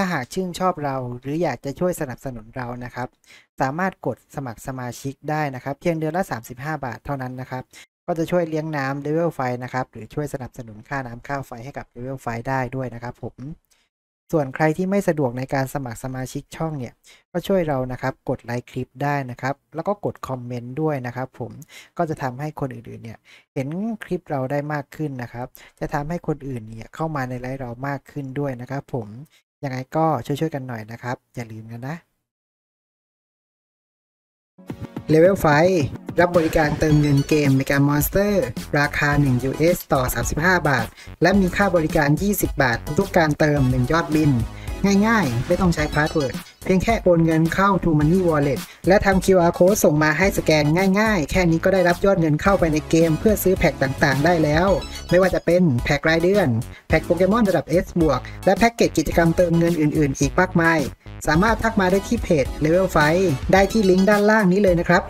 ถ้าหากชื่นชอบเราหรืออยากจะช่วยสนับสนุนเรานะครับสามารถกดสมัครสมาชิกได้นะครับเพียงเดือนละ35บาทเท่านั้นนะครับก็จะช่วยเลี้ยงน้ำ Level5 นะครับหรือช่วยสนับสนุนค่าน้ำค่าไฟให้กับ Level5 ได้ด้วยนะครับผมส่วนใครที่ไม่สะดวกในการสมัครสมาชิกช่องเนี่ยก็ช่วยเรานะครับกดไลค์คลิปได้นะครับแล้วก็กดคอมเมนต์ด้วยนะครับผมก็จะทำให้คนอื่นๆเนี่ยเห็นคลิปเราได้มากขึ้นนะครับจะทำให้คนอื่นเนี่ยเข้ามาในไลฟ์เรามากขึ้นด้วยนะครับผมยังไงก็ช่วยๆกันหน่อยนะครับอย่าลืมกันนะ Level5 รับบริการเติมเงินเกม Mega Monster ราคา1 US ต่อ35บาทและมีค่าบริการ20บาททุกการเติม1ยอดบินง่ายๆไม่ต้องใช้พาสเวิร์ดเพียงแค่โอนเงินเข้า To Money Wallet และทำ QR Code ส่งมาให้สแกนง่ายๆแค่นี้ก็ได้รับยอดเงินเข้าไปในเกมเพื่อซื้อแพ็คต่างๆได้แล้วไม่ว่าจะเป็นแพ็ครายเดือนแพ็คโปเกมอนระดับ S บวกและแพ็คเกจกิจกรรมเติมเงินอื่นๆอีกมากมายสามารถทักมาได้ที่เพจ Level5 ได้ที่ลิงก์ด้านล่างนี้เลยนะครับ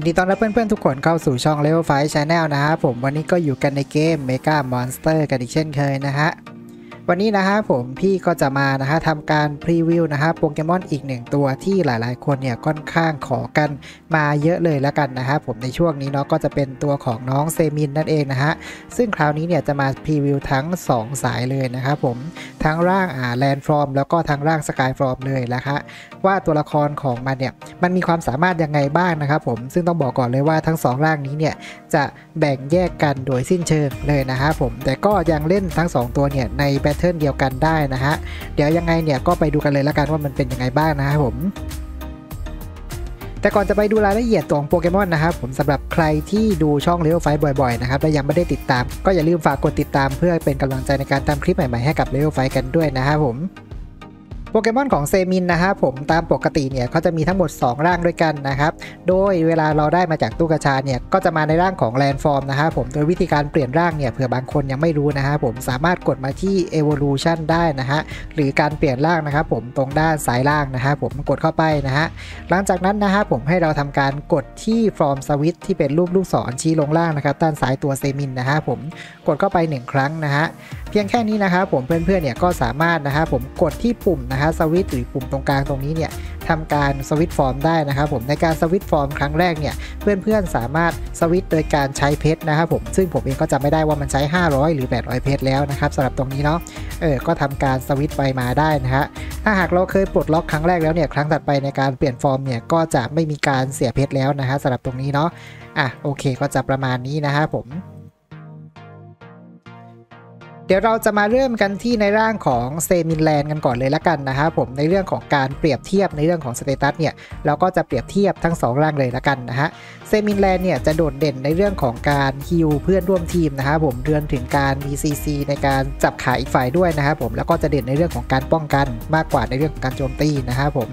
ยินดีต้อนรับเพื่อนๆทุกคนเข้าสู่ช่อง Level5 Channel นะครับผมวันนี้ก็อยู่กันในเกม Mega Monster กันอีกเช่นเคยนะฮะวันนี้นะฮะผมพี่ก็จะมานะฮะทำการพรีวิวนะฮะโปเกมอนอีกหนึ่งตัวที่หลายๆคนเนี่ยค่อนข้างขอกันมาเยอะเลยแล้วกันนะฮะผมในช่วงนี้เนาะก็จะเป็นตัวของน้องเซมินนั่นเองนะฮะซึ่งคราวนี้เนี่ยจะมาพรีวิวทั้ง2สายเลยนะครับผมทั้งร่างแลนด์ฟอร์มแล้วก็ทั้งร่างสกายฟอร์มเลยนะฮะว่าตัวละครของมันเนี่ยมันมีความสามารถยังไงบ้างนะครับผมซึ่งต้องบอกก่อนเลยว่าทั้ง2ร่างนี้เนี่ยจะแบ่งแยกกันโดยสิ้นเชิงเลยนะฮะผมแต่ก็ยังเล่นทั้ง2ตัวเนี่ยในแบทเทิลเดียวกันได้นะฮะเดี๋ยวยังไงเนี่ยก็ไปดูกันเลยละกันว่ามันเป็นยังไงบ้างนะครับผมแต่ก่อนจะไปดูรายละเอียดตัวของโปเกมอนนะครับผมสำหรับใครที่ดูช่อง Level5 บ่อยๆนะครับและยังไม่ได้ติดตามก็อย่าลืมฝากกดติดตามเพื่อเป็นกำลังใจในการทำคลิปใหม่ๆให้กับ Level5 กันด้วยนะครับผมโปเกมอนของเซมินนะครับผมตามปกติเนี่ยเขาจะมีทั้งหมด2ร่างด้วยกันนะครับโดยเวลาเราได้มาจากตู้กาชาเนี่ยก็จะมาในร่างของแลนด์ฟอร์มนะครับผมโดยวิธีการเปลี่ยนร่างเนี่ยเผื่อบางคนยังไม่รู้นะครับผมสามารถกดมาที่ Evolution ได้นะฮะหรือการเปลี่ยนร่างนะครับผมตรงด้านซ้ายล่างนะครับผมกดเข้าไปนะฮะหลังจากนั้นนะครับผมให้เราทำการกดที่ Form Switch ที่เป็นรูปลูกศรชี้ลงล่างนะครับด้านซ้ายตัวเซมินนะครับผมกดเข้าไป1ครั้งนะฮะเพียงแค่นี้นะครับผมเพื่อนๆเนี่ยก็สามารถนะครับผมกดที่ปุ่มนะฮะสวิตช์หรือปุ่มตรงกลางตรงนี้เนี่ยทำการสวิตช์ฟอร์มได้นะครับผมในการสวิตช์ฟอร์มครั้งแรกเนี่ยเพื่อนๆสามารถสวิตช์โดยการใช้เพชรนะครับผมซึ่งผมเองก็จำไม่ได้ว่ามันใช้500หรือ800เพชรแล้วนะครับสำหรับตรงนี้เนาะก็ทำการสวิตช์ไปมาได้นะฮะถ้าหากเราเคยปลดล็อกครั้งแรกแล้วเนี่ยครั้งถัดไปในการเปลี่ยนฟอร์มเนี่ยก็จะไม่มีการเสียเพชรแล้วนะฮะสำหรับตรงนี้เนาะโอเคก็จะประมาณนี้นะฮะผมเดี๋ยวเราจะมาเริ่มกันที่ในร่างของเซมินแลนด์กันก่อนเลยละกันนะครับผมในเรื่องของการเปรียบเทียบในเรื่องของสเตตัสเนี่ยเราก็จะเปรียบเทียบทั้ง2ร่างเลยละกันนะฮะเซมินแลนด์เนี่ยจะโดดเด่นในเรื่องของการฮีลเพื่อนร่วมทีมนะครับผมเรื่องถึงการมี CC ในการจับขาอีกฝ่ายด้วยนะครับผมแล้วก็จะเด่นในเรื่องของการป้องกันมากกว่าในเรื่องของการโจมตีนะครับผม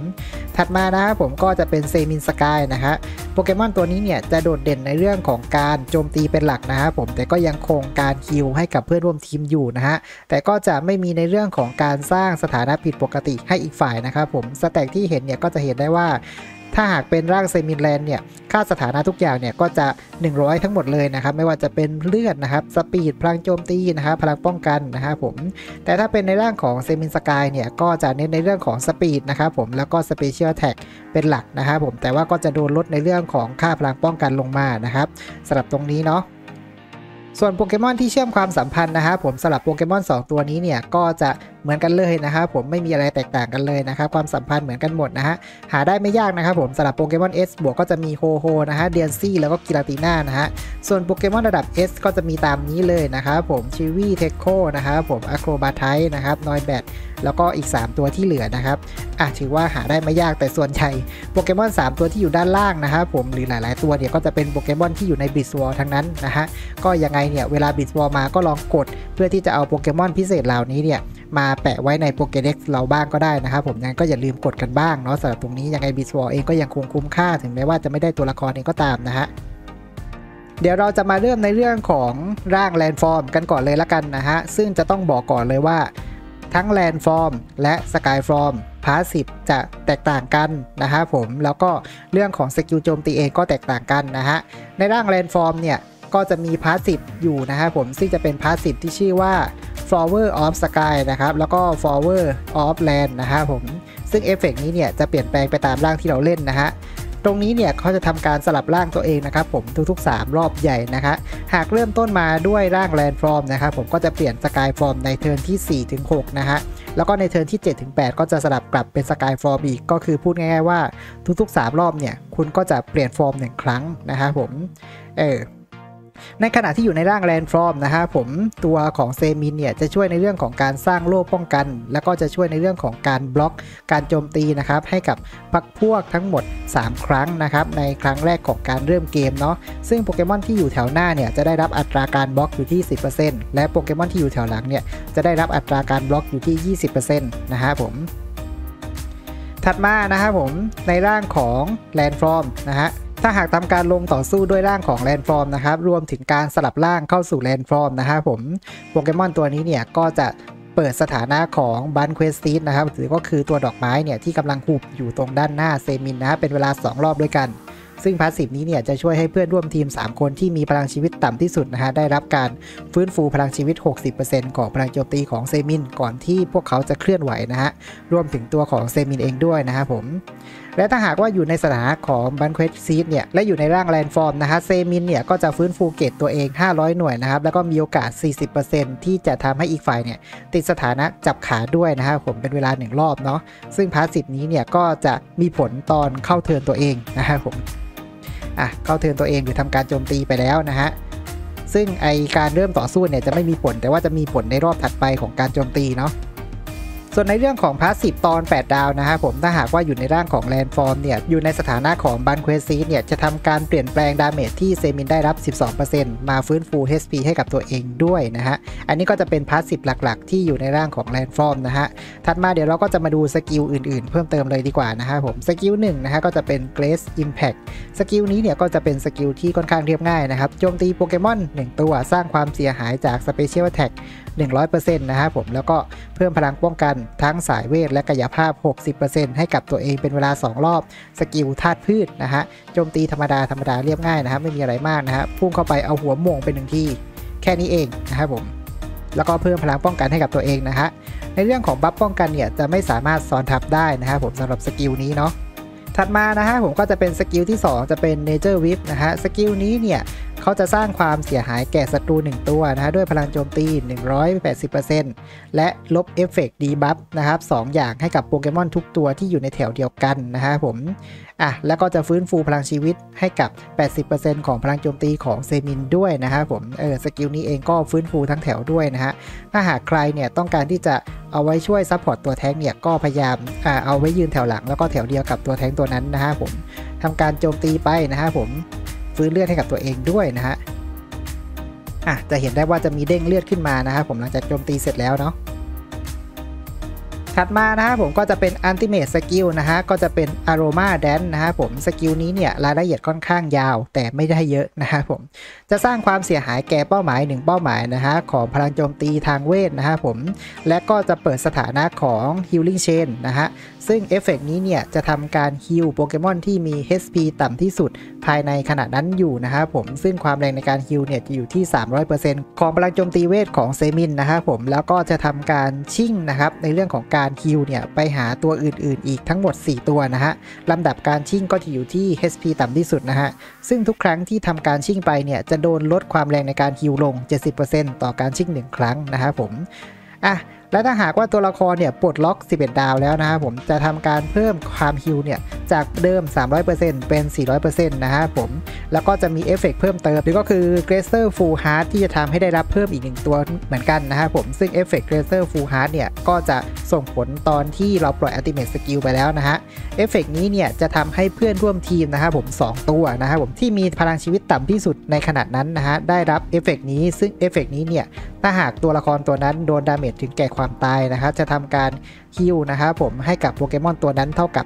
ถัดมานะครับผมก็จะเป็นเซมินสกายนะฮะโปเกมอนตัวนี้เนี่ยจะโดดเด่นในเรื่องของการโจมตีเป็นหลักนะครับผมแต่ก็ยังคงการฮีลให้กับเพื่อนร่วมทีมอยู่นะฮะแต่ก็จะไม่มีในเรื่องของการสร้างสถานะผิดปกติให้อีกฝ่ายนะครับผมสแต็กที่เห็นเนี่ยก็จะเห็นได้ว่าถ้าหากเป็นร่างเซมินแลนด์เนี่ยค่าสถานะทุกอย่างเนี่ยก็จะ100ทั้งหมดเลยนะครับไม่ว่าจะเป็นเลือดนะครับสปีดพลังโจมตีนะครับพลังป้องกันนะครับผมแต่ถ้าเป็นในร่างของเซมินสกายเนี่ยก็จะเน้นในเรื่องของสปีดนะครับผมแล้วก็สเปเชียลแท็กเป็นหลักนะครับผมแต่ว่าก็จะโดนลดในเรื่องของค่าพลังป้องกันลงมานะครับสำหรับตรงนี้เนาะส่วนโปเกมอนที่เชื่อมความสัมพันธ์นะครับผมสำหรับโปเกมอน2ตัวนี้เนี่ยก็จะเหมือนกันเลยนะครับผมไม่มีอะไรแตกต่างกันเลยนะครับความสัมพันธ์เหมือนกันหมดนะฮะหาได้ไม่ยากนะครับผมสำหรับโปเกมอน S บวกก็จะมีโฮโฮนะฮะเดียนซี่แล้วก็กิลาติน่านะฮะส่วนโปเกมอนระดับ S ก็จะมีตามนี้เลยนะครับผมชิวี่เทคโคนะครับผมอะโครบาไทส์นะครับนอยแบทแล้วก็อีก3ตัวที่เหลือนะครับถือว่าหาได้ไม่ยากแต่ส่วนใหญ่โปเกมอน3ตัวที่อยู่ด้านล่างนะครับผมหรือหลายๆตัวเนี่ยก็จะเป็นโปเกมอนที่อยู่ในบิสวอลทั้งนั้นนะฮะก็ยังไงเนี่ยเวลาบิสวอลมาก็ลองกดเพื่อที่จะเอาโปเกมอนพิเศษเหล่านี้เนี่ย มาแปะไว้ในโปเกเด็กซ์เราบ้างก็ได้นะครับผมงั้นก็อย่าลืมกดกันบ้างเนาะสำหรับตรงนี้ยังไงบีสวอลเองก็ยังคงคุ้มค่าถึงแม้ว่าจะไม่ได้ตัวละครเองก็ตามนะฮะเดี๋ยวเราจะมาเริ่มในเรื่องของร่างแลนด์ฟอร์มกันก่อนเลยละกันนะฮะซึ่งจะต้องบอกก่อนเลยว่าทั้งแลนด์ฟอร์มและสกายฟอร์มพาสซีฟจะแตกต่างกันนะฮะผมแล้วก็เรื่องของสกิลโจมตีเองก็แตกต่างกันนะฮะในร่างแลนด์ฟอร์มเนี่ยก็จะมีพาสซีฟอยู่นะฮะผมซึ่งจะเป็นพาสซีฟที่ชื่อว่า Flower of Sky นะครับแล้วก็ Flower of Land นะฮะผมซึ่งเอฟเฟกต์นี้เนี่ยจะเปลี่ยนแปลงไปตามร่างที่เราเล่นนะฮะตรงนี้เนี่ยเขาจะทำการสลับร่างตัวเองนะครับผมทุกๆ3รอบใหญ่นะคะหากเริ่มต้นมาด้วยร่างแลนด์ฟอร์มนะครับผมก็จะเปลี่ยนสกายฟอร์มในเทิร์นที่4ถึง6นะฮะแล้วก็ในเทิร์นที่7ถึง8ก็จะสลับกลับเป็นสกายฟอร์มอีกก็คือพูดง่ายๆว่าทุกๆ3รอบเนี่ยคุณก็จะเปลี่ยนฟอร์ม1ครั้งนะครับผมในขณะที่อยู่ในร่างแลนด์ฟอร์มนะฮะผมตัวของเซมินเนี่ยจะช่วยในเรื่องของการสร้างโล่ป้องกันแล้วก็จะช่วยในเรื่องของการบล็อกการโจมตีนะครับให้กับพรรคพวกทั้งหมด3ครั้งนะครับในครั้งแรกของการเริ่มเกมเนาะซึ่งโปเกมอนที่อยู่แถวหน้าเนี่ยจะได้รับอัตราการบล็อกอยู่ที่ 10% และโปเกมอนที่อยู่แถวหลังเนี่ยจะได้รับอัตราการบล็อกอยู่ที่ 20% นะฮะผมถัดมานะครับผมในร่างของแลนด์ฟอร์มนะฮะถ้าหากทำการลงต่อสู้ด้วยร่างของแลนด์ฟอร์มนะครับรวมถึงการสลับร่างเข้าสู่แลนด์ฟอร์มนะครับผมโปเกมอนตัวนี้เนี่ยก็จะเปิดสถานะของบันเควสติสนะครับหรือก็คือตัวดอกไม้เนี่ยที่กำลังหุบอยู่ตรงด้านหน้าเซมินนะเป็นเวลา2รอบด้วยกันซึ่งพาสซีฟนี้เนี่ยจะช่วยให้เพื่อนร่วมทีม3คนที่มีพลังชีวิตต่ำที่สุดนะฮะได้รับการฟื้นฟูพลังชีวิต 60% ของพลังโจมตีของเซมินก่อนที่พวกเขาจะเคลื่อนไหวนะฮะรวมถึงตัวของเซมินเองด้วยนะครับผมและถ้าหากว่าอยู่ในสถานะของบันเควสซีดเนี่ยและอยู่ในร่างแลนด์ฟอร์มนะฮะเซมินเนี่ยก็จะฟื้นฟูเกตตัวเอง500หน่วยนะครับแล้วก็มีโอกาส 40% ที่จะทำให้อีกฝ่ายเนี่ยติดสถานะจับขาด้วยนะฮะผมเป็นเวลา1รอบเนาะซึ่งพาสซีฟนี้เนี่ยก็จะมีผลตอนเข้าเทิร์นตัวเองนะฮะผมเข้าเทิร์นตัวเองหรือทำการโจมตีไปแล้วนะฮะซึ่งไอการเริ่มต่อสู้เนี่ยจะไม่มีผลแต่ว่าจะมีผลในรอบถัดไปของการโจมตีเนาะส่วนในเรื่องของพาสซีฟตอน8ดาวนะครับผมถ้าหากว่าอยู่ในร่างของแลนด์ฟอร์มเนี่ยอยู่ในสถานะของบันเควสซีเนี่ยจะทำการเปลี่ยนแปลงดาเมจที่เซมินได้รับ 12% มาฟื้นฟู HP ให้กับตัวเองด้วยนะฮะอันนี้ก็จะเป็นพาสซีฟหลักๆที่อยู่ในร่างของแลนด์ฟอร์มนะฮะถัดมาเดี๋ยวเราก็จะมาดูสกิลอื่นๆเพิ่มเติมเลยดีกว่านะครับผมสกิล1นะฮะก็จะเป็น Grace Impact สกิลนี้เนี่ยก็จะเป็นสกิลที่ค่อนข้างเรียบง่ายนะครับโจมตีโปเกมอน1ตัวสร้างความเสียหายจาก Special Attack 100% นะครับผมแล้วก็เพิ่มพลังป้องกันทั้งสายเวทและกายภาพ 60% ให้กับตัวเองเป็นเวลา2รอบสกิลธาตุพืชนะฮะโจมตีธรรมดาเรียบง่ายนะครับไม่มีอะไรมากนะฮะพุ่งเข้าไปเอาหัวโมงเป็นหนึ่งที่แค่นี้เองนะครับผมแล้วก็เพิ่มพลังป้องกันให้กับตัวเองนะฮะในเรื่องของบัฟป้องกันเนี่ยจะไม่สามารถซ้อนทับได้นะครับผมสำหรับสกิลนี้เนาะถัดมานะฮะผมก็จะเป็นสกิลที่2จะเป็น Nature Whip นะฮะสกิลนี้เนี่ยเขาจะสร้างความเสียหายแก่ศัตรู1ตัวนะฮะด้วยพลังโจมตี 180% และลบเอฟเฟกต์ดีบัฟนะครับ2อย่างให้กับโปเกมอนทุกตัวที่อยู่ในแถวเดียวกันนะฮะผมแล้วก็จะฟื้นฟูพลังชีวิตให้กับ 80% ของพลังโจมตีของเซมินด้วยนะฮะผมสกิลนี้เองก็ฟื้นฟูทั้งแถวด้วยนะฮะถ้าหากใครเนี่ยต้องการที่จะเอาไว้ช่วยซัพพอร์ตตัวแท้งเนี่ยก็พยายามเอาไว้ยืนแถวหลังแล้วก็แถวเดียวกับตัวแท้งตัวนั้นนะฮะผมทำการโจมตีไปนะฮะผมฟื้นเลือดให้กับตัวเองด้วยนะฮะจะเห็นได้ว่าจะมีเด้งเลือดขึ้นมานะครับผมหลังจากโจมตีเสร็จแล้วเนาะถัดมานะครับผมก็จะเป็น Ultimate Skill นะฮะก็จะเป็น Aroma Dance นะฮะผมสกิลนี้เนี่ยรายละเอียดค่อนข้างยาวแต่ไม่ได้เยอะนะฮะผมจะสร้างความเสียหายแก่เป้าหมาย1เป้าหมายนะฮะของพลังโจมตีทางเวทนะฮะผมและก็จะเปิดสถานะของ Healing Chain นะฮะซึ่งเอฟเฟกต์นี้เนี่ยจะทำการฮิลโปเกมอนที่มี HP ต่ำที่สุดภายในขณะนั้นอยู่นะฮะผมซึ่งความแรงในการฮิลเนี่ยจะอยู่ที่ 300% ของพลังโจมตีเวทของเซมินนะฮะผมแล้วก็จะทำการชิ่งนะครับในเรื่องของการฮิลเนี่ยไปหาตัวอื่นๆอีกทั้งหมด4ตัวนะฮะลำดับการชิ่งก็จะอยู่ที่ HP ต่ำที่สุดนะฮะซึ่งทุกครั้งที่ทำการชิ่งไปเนี่ยจะโดนลดความแรงในการฮิลลง 70% ต่อการชิ่ง1ครั้งนะฮะผมและถ้าหากว่าตัวละครเนี่ยปลดล็อก11ดาวแล้วนะครับผมจะทำการเพิ่มความฮิลเนี่ยจากเดิม 300% เป็น 400% นะครับผมแล้วก็จะมีเอฟเฟกต์เพิ่มเติมหรือก็คือ Gracer Full Heart ที่จะทำให้ได้รับเพิ่มอีก1ตัวเหมือนกันนะครับผมซึ่งเอฟเฟกต์ Gracer Full Heart เนี่ยก็จะส่งผลตอนที่เราปล่อย Ultimate Skill ไปแล้วนะฮะเอฟเฟกต์นี้เนี่ยจะทำให้เพื่อนร่วมทีมนะครับผม2ตัวนะครับผมที่มีพลังชีวิตต่ำที่สุดในขณะนั้นนะฮะได้รับเอฟเฟกต์นี้ซึ่งเอฟเฟกต์นี้เนี่ย ถ้าหากตัวละครตัวนั้นโดนดาเมจถึงแก่ความตายนะครับจะทำการฮิลนะครับผมให้กับโปเกมอนตัวนั้นเท่ากับ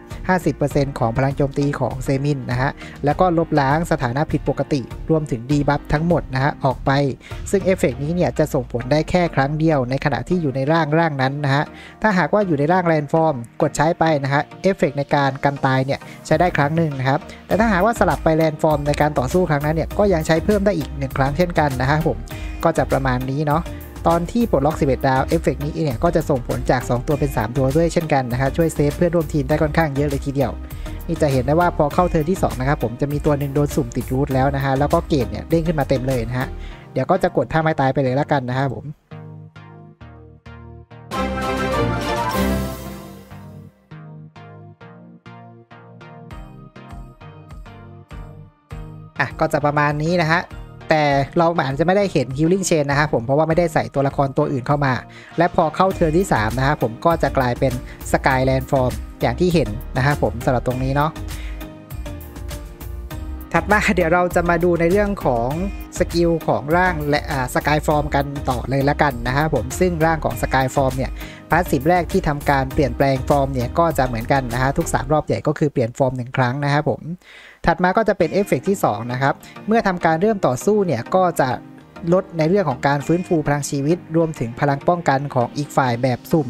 50% ของพลังโจมตีของเซมินนะฮะแล้วก็ลบล้างสถานะผิดปกติรวมถึงดีบัฟทั้งหมดนะฮะออกไปซึ่งเอฟเฟกต์นี้เนี่ยจะส่งผลได้แค่ครั้งเดียวในขณะที่อยู่ในร่างนั้นนะฮะถ้าหากว่าอยู่ในร่างแลนด์ฟอร์มกดใช้ไปนะฮะเอฟเฟกต์ในการกันตายเนี่ยใช้ได้ครั้งหนึ่งนะครับแต่ถ้าหากว่าสลับไปแลนด์ฟอร์มในการต่อสู้ครั้งนั้นเนี่ยก็ยังใช้เพิ่มได้อีก1ครั้งเช่นกันนะฮะผมก็จะประมาณนี้เนาะตอนที่ปลดล็อก11ดาวเอฟเฟกต์นี้เนี่ยก็จะส่งผลจาก2ตัวเป็น3ตัวด้วยเช่นกันนะฮะช่วยเซฟเพื่อนร่วมทีมได้ค่อนข้างเยอะเลยทีเดียวนี่จะเห็นได้ว่าพอเข้าเทิร์นที่2นะครับผมจะมีตัวหนึ่งโดนสุ่มติดรูทแล้วนะฮะแล้วก็เกรดเนี่ยเด้งขึ้นมาเต็มเลยนะฮะเดี๋ยวก็จะกดท่าไม้ตายไปเลยละกันนะฮะผมอ่ะก็จะประมาณนี้นะฮะแต่เราอาจจะไม่ได้เห็นฮิลลิ่งเชนนะครับผมเพราะว่าไม่ได้ใส่ตัวละครตัวอื่นเข้ามาและพอเข้าเทิร์นที่3นะครับผมก็จะกลายเป็นสกายแลนด์ฟอร์มอย่างที่เห็นนะครับผมสำหรับตรงนี้เนาะถัดมาเดี๋ยวเราจะมาดูในเรื่องของสกิลของร่างและสกายฟอร์มกันต่อเลยละกันนะครับผมซึ่งร่างของสกายฟอร์มเนี่ยพาสซีฟแรกที่ทำการเปลี่ยนแปลงฟอร์มเนี่ยก็จะเหมือนกันนะฮะทุก3รอบใหญ่ก็คือเปลี่ยนฟอร์ม1ครั้งนะครับผมถัดมาก็จะเป็นเอฟเฟกต์ที่2นะครับเมื่อทำการเริ่มต่อสู้เนี่ยก็จะลดในเรื่องของการฟื้นฟูพลังชีวิตรวมถึงพลังป้องกันของอีกฝ่ายแบบสุ่ม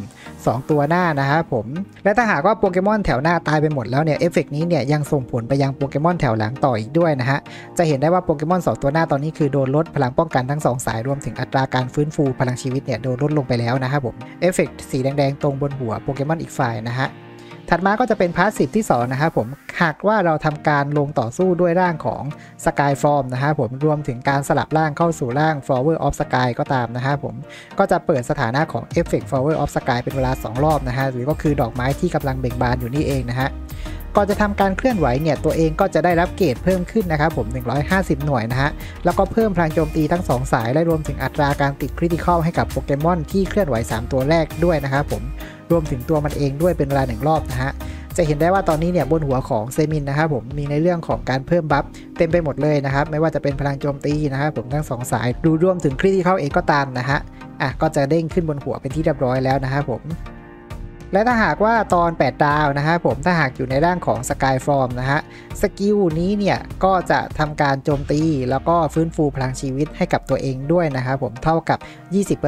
2ตัวหน้านะครับผมและถ้าหากว่าโปเกมอนแถวหน้าตายไปหมดแล้วเนี่ยเอฟเฟกต์นี้เนี่ยยังส่งผลไปยังโปเกมอนแถวหลังต่ออีกด้วยนะฮะจะเห็นได้ว่าโปเกมอน2ตัวหน้าตอนนี้คือโดนลดพลังป้องกันทั้ง2สายรวมถึงอัตราการฟื้นฟูพลังชีวิตเนี่ยโดนลดลงไปแล้วนะครับผมเอฟเฟกต์สีแดงๆตรงบนหัวโปเกมอนอีกฝ่ายนะฮะถัดมาก็จะเป็นพาสซีฟที่2นะครับผมหากว่าเราทำการลงต่อสู้ด้วยร่างของสกายฟอร์มนะครับผมรวมถึงการสลับร่างเข้าสู่ร่าง Flower of Sky ก็ตามนะครับผมก็จะเปิดสถานะของ Effect Flower of Sky เป็นเวลา2รอบนะฮะหรือก็คือดอกไม้ที่กำลังเบ่งบานอยู่นี่เองนะฮะก่อนจะทำการเคลื่อนไหวเนี่ยตัวเองก็จะได้รับเกรดเพิ่มขึ้นนะครับผม150หน่วยนะฮะแล้วก็เพิ่มพลังโจมตีทั้ง2สายและรวมถึงอัตราการติดคริติคอลให้กับโปเกมอนที่เคลื่อนไหว3ตัวแรกด้วยนะครับผมรวมถึงตัวมันเองด้วยเป็นเวลา1รอบนะฮะจะเห็นได้ว่าตอนนี้เนี่ยบนหัวของเซมินนะครับผมมีในเรื่องของการเพิ่มบัฟเต็มไปหมดเลยนะครับไม่ว่าจะเป็นพลังโจมตีนะครับผมทั้ง2สายดูรวมถึงคริติคอลเองก็ตามนะฮะอ่ะก็จะเด้งขึ้นบนหัวเป็นที่เรียบร้อยแล้วนะครับผมและถ้าหากว่าตอน8ดาวนะฮะผมถ้าหากอยู่ในร่างของสกายฟอร์มนะฮะสกิลนี้เนี่ยก็จะทำการโจมตีแล้วก็ฟื้นฟูพลังชีวิตให้กับตัวเองด้วยนะครับผมเท่ากับ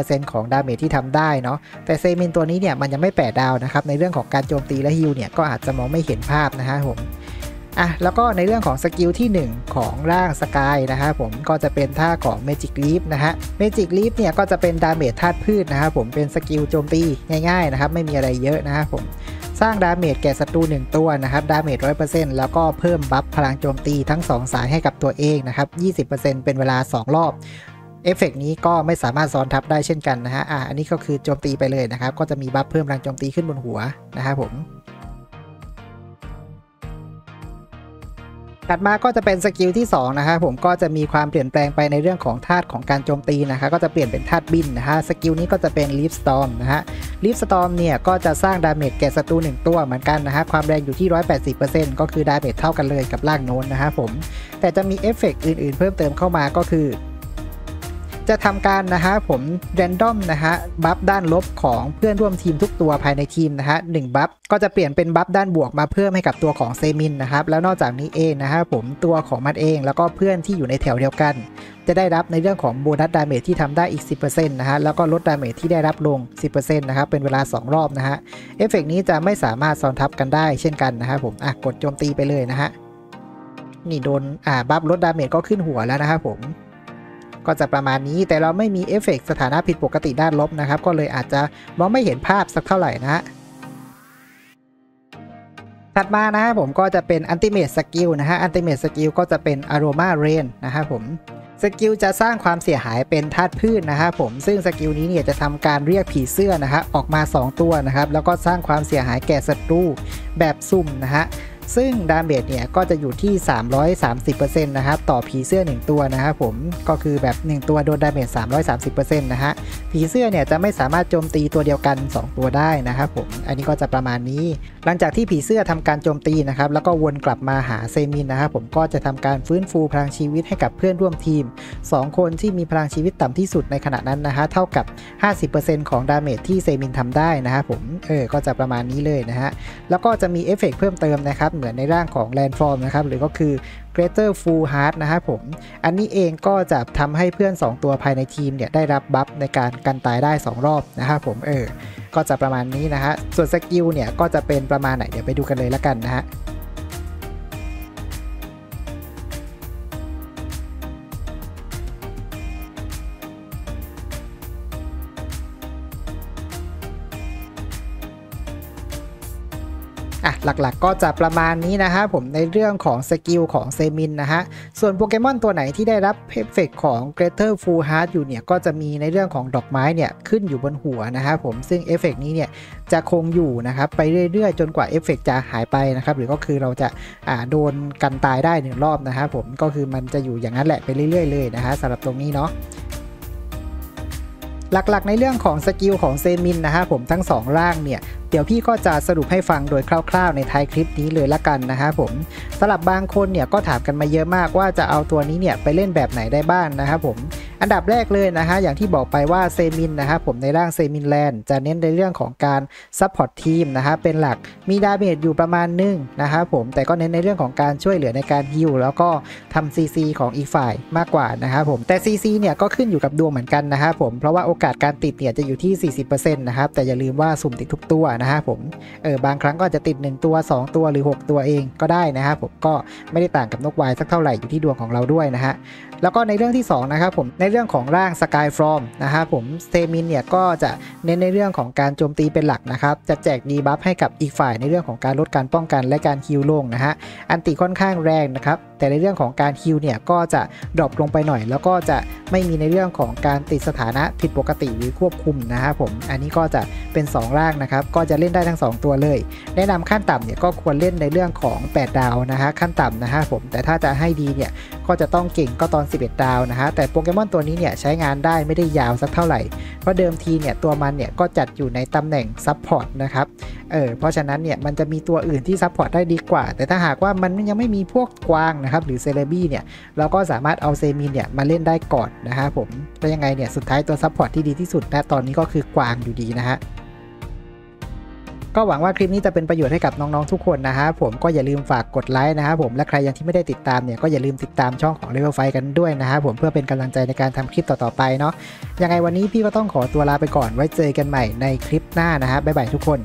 20% ของดาเมจที่ทำได้เนาะแต่เซมินตัวนี้เนี่ยมันยังไม่8ดาวนะครับในเรื่องของการโจมตีและฮิลเนี่ยก็อาจจะมองไม่เห็นภาพนะฮะผมอ่ะแล้วก็ในเรื่องของสกิลที่1ของร่างสกายนะครับผมก็จะเป็นท่าของเมจิกลีฟนะฮะเมจิกลีฟเนี่ยก็จะเป็นดาเมจธาตุพืชนะครับผมเป็นสกิลโจมตีง่ายๆนะครับไม่มีอะไรเยอะนะครับผมสร้างดาเมจแก่ศัตรู1ตัวนะครับดาเมจ 100% แล้วก็เพิ่มบัฟพลังโจมตีทั้ง2สายให้กับตัวเองนะครับ 20% เป็นเวลา2รอบเอฟเฟกต์นี้ก็ไม่สามารถซ้อนทับได้เช่นกันนะฮะอันนี้ก็คือโจมตีไปเลยนะครับก็จะมีบัฟเพิ่มพลังโจมตีขึ้นบนหัวนะครับผมถัดมาก็จะเป็นสกิลที่2นะครับผมก็จะมีความเปลี่ยนแปลงไปในเรื่องของธาตุของการโจมตีนะครับก็จะเปลี่ยนเป็นธาตุบินนะฮะสกิลนี้ก็จะเป็นลีฟสตอร์มนะฮะลีฟสตอร์มเนี่ยก็จะสร้างดาเมจแก่ศัตรู1ตัวเหมือนกันนะฮะความแรงอยู่ที่ 180% ก็คือดาเมจเท่ากันเลยกับร่างโน้นนะครับผมแต่จะมีเอฟเฟกต์อื่นๆเพิ่มเติมเข้ามาก็คือจะทำการนะฮะผมแรนดอมนะฮะบัฟด้านลบของเพื่อนร่วมทีมทุกตัวภายในทีมนะฮะ1บัฟก็จะเปลี่ยนเป็นบัฟด้านบวกมาเพิ่มให้กับตัวของเซมินนะครับแล้วนอกจากนี้เองนะฮะผมตัวของมันเองแล้วก็เพื่อนที่อยู่ในแถวเดียวกันจะได้รับในเรื่องของโบนัสดาเมจที่ทำได้อีก 10% นะฮะแล้วก็ลดดาเมจที่ได้รับลง 10% นะครับเป็นเวลา2รอบนะฮะเอฟเฟกต์นี้จะไม่สามารถซ้อนทับกันได้เช่นกันนะครับผมกดโจมตีไปเลยนะฮะนี่โดนบัฟลดดาเมจก็ขึ้นหัวแล้วนะครับผมก็จะประมาณนี้แต่เราไม่มีเอฟเฟกต์สถานะผิดปกติด้านลบนะครับก็เลยอาจจะมองไม่เห็นภาพสักเท่าไหร่นะฮะถัดมานะครับผมก็จะเป็นอัลติเมทสกิลนะฮะอัลติเมทสกิลก็จะเป็นอโรมาเรนนะครับผมสกิลจะสร้างความเสียหายเป็นธาตุพืชนะครับผมซึ่งสกิลนี้เนี่ยจะทำการเรียกผีเสื้อนะฮะออกมา2ตัวนะครับแล้วก็สร้างความเสียหายแก่ศัตรูแบบสุ่มนะฮะ ซึ่งดาเมจเนี่ยก็จะอยู่ที่ 330% นะครับต่อผีเสื้อ1ตัวนะครับผมก็คือแบบ1ตัวโดนดาเมจ 330% นะฮะผีเสื้อเนี่ยจะไม่สามารถโจมตีตัวเดียวกัน2ตัวได้นะครับผมอันนี้ก็จะประมาณนี้หลังจากที่ผีเสื้อทำการโจมตีนะครับแล้วก็วนกลับมาหาเซมินนะครับผมก็จะทำการฟื้นฟูพลังชีวิตให้กับเพื่อนร่วมทีม2คนที่มีพลังชีวิตต่ำที่สุดในขณะนั้นนะฮะเท่ากับ 50% ของดาเมจที่เซมินทำได้นะครับผมก็จะประมาณนี้เลยนะฮะแล้วก็จะมีเอฟเฟกต์เพิ่มเติมนะครับเหมือนในร่างของแลนด์ฟอร์มนะครับหรือก็คือGreater Full Heart นะครับผมอันนี้เองก็จะทำให้เพื่อน2ตัวภายในทีมเนี่ยได้รับบัฟในการกันตายได้2รอบนะครับผมก็จะประมาณนี้นะฮะส่วนสกิลเนี่ยก็จะเป็นประมาณไหนเดี๋ยวไปดูกันเลยละกันนะฮะหลักๆ ก็จะประมาณนี้นะฮะผมในเรื่องของสกิลของเซมินนะฮะส่วนโปเกมอนตัวไหนที่ได้รับเอฟเฟกต์ของ Greater Full Heart อยู่เนี่ยก็จะมีในเรื่องของดอกไม้เนี่ยขึ้นอยู่บนหัวนะฮะผมซึ่งเอฟเฟกต์นี้เนี่ยจะคงอยู่นะครับไปเรื่อยๆจนกว่าเอฟเฟกต์จะหายไปนะครับหรือก็คือเราจะโดนกันตายได้1รอบนะฮะผมก็คือมันจะอยู่อย่างนั้นแหละไปเรื่อยๆเลยนะฮะสำหรับตรงนี้เนาะหลักๆในเรื่องของสกิลของเซมินนะฮะผมทั้ง2ร่างเนี่ยเดี๋ยวพี่ก็จะสรุปให้ฟังโดยคร่าวๆในท้ายคลิปนี้เลยละกันนะฮะผมสำหรับบางคนเนี่ยก็ถามกันมาเยอะมากว่าจะเอาตัวนี้เนี่ยไปเล่นแบบไหนได้บ้าง นะครับผมอันดับแรกเลยนะฮะอย่างที่บอกไปว่าเซมินนะครับผมในร่างเซมินแลนด์จะเน้นในเรื่องของการซัพพอร์ตทีมนะฮะเป็นหลักมีดาเมจอยู่ประมาณนึงนะครับผมแต่ก็เน้นในเรื่องของการช่วยเหลือในการฮีลแล้วก็ทำซีซีของอีกฝ่ายมากกว่านะครับผมแต่ซีซีเนี่ยก็ขึ้นอยู่กับดวงเหมือนกันนะครับผมเพราะว่าโอกาสการติดเนี่ยจะอยู่ที่ 40% นะครับแต่อย่าลืมว่าสุ่มติดทุกตัวนะฮะผมบางครั้งก็จะติด1ตัว2ตัวหรือ6ตัวเองก็ได้นะครับผมก็ไม่ได้ต่างกับนกวายสักเท่าไหร่อยู่ที่ดวงของเราด้วยนะฮะแล้วก็ในเรื่องที่2นะครับผมในเรื่องของร่างสกายฟรอมนะครับผมเซมินเนี่ยก็จะเน้นในเรื่องของการโจมตีเป็นหลักนะครับจะแจกดีบัฟให้กับอีกฝ่ายในเรื่องของการลดการป้องกันและการฮีลลงนะฮะอันติค่อนข้างแรงนะครับแต่ในเรื่องของการฮีลเนี่ยก็จะดรอปลงไปหน่อยแล้วก็จะไม่มีในเรื่องของการติดสถานะผิดปกติหรือควบคุมนะครับผมอันนี้ก็จะเป็น2ร่างนะครับก็จะเล่นได้ทั้ง2ตัวเลยแนะนำขั้นต่ำเนี่ยก็ควรเล่นในเรื่องของ8ดาวนะฮะขั้นต่ำนะฮะผมแต่ถ้าจะให้ดีเนี่ยก็จะต้องเก่งก็ตอน11ดาวนะฮะแต่โปเกมอนตัวนี้เนี่ยใช้งานได้ไม่ได้ยาวสักเท่าไหร่เพราะเดิมทีเนี่ยตัวมันเนี่ยก็จัดอยู่ในตำแหน่งซัพพอร์ตนะครับเพราะฉะนั้นเนี่ยมันจะมีตัวอื่นที่ซัพพอร์ตได้ดีกว่าแต่ถ้าหากว่ามันยังไม่มีพวกกวางนะครับหรือเซเลบี้เนี่ยเราก็สามารถเอาเซมินเนี่ยมาเล่นได้ก่อนนะฮะผมแต่ยังไงเนี่ยสุดท้ายตัวซัพพอร์ตที่ดีที่สุดณตอนนี้ก็คือกวางอยู่ดีนะฮะก็หวังว่าคลิปนี้จะเป็นประโยชน์ให้กับน้องๆทุกคนนะฮะผมก็อย่าลืมฝากกดไลค์นะครับผมและใครยังที่ไม่ได้ติดตามเนี่ยก็อย่าลืมติดตามช่องของ Level5 กันด้วยนะครับผมเพื่อเป็นกำลังใจในการทำคลิปต่อๆไปเนาะยังไงวันนี้พี่ก็ต้องขอตัวลาไปก่อนไว้เจอกันใหม่ในคลิปหน้านะฮะบ๊ายบายทุกคน